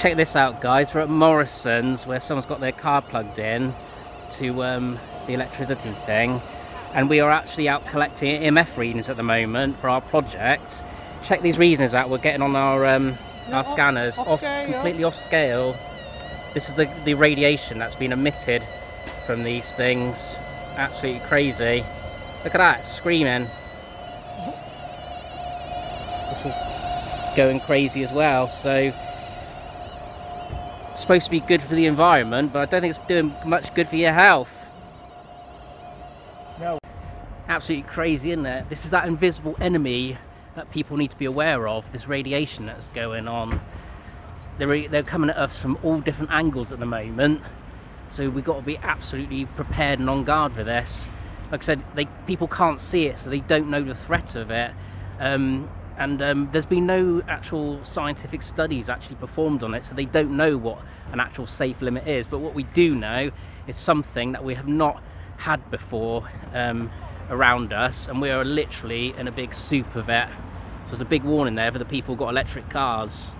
Check this out, guys. We're at Morrisons, where someone's got their car plugged in to the electricity thing, and we are actually out collecting EMF readings at the moment for our project. Check these readings out. We're getting on our scanners off scale. This is the radiation that's been emitted from these things. Absolutely crazy. Look at that, screaming. This was going crazy as well. So supposed to be good for the environment, but I don't think it's doing much good for your health. No. Absolutely crazy, isn't it? This is that invisible enemy that people need to be aware of, this radiation that's going on. They're coming at us from all different angles at the moment, so we've got to be absolutely prepared and on guard for this. Like I said, people can't see it, so they don't know the threat of it. There's been no actual scientific studies actually performed on it, so they don't know what an actual safe limit is. But what we do know is something that we have not had before around us, and we are literally in a big soup of it. So there's a big warning there for the people who've got electric cars.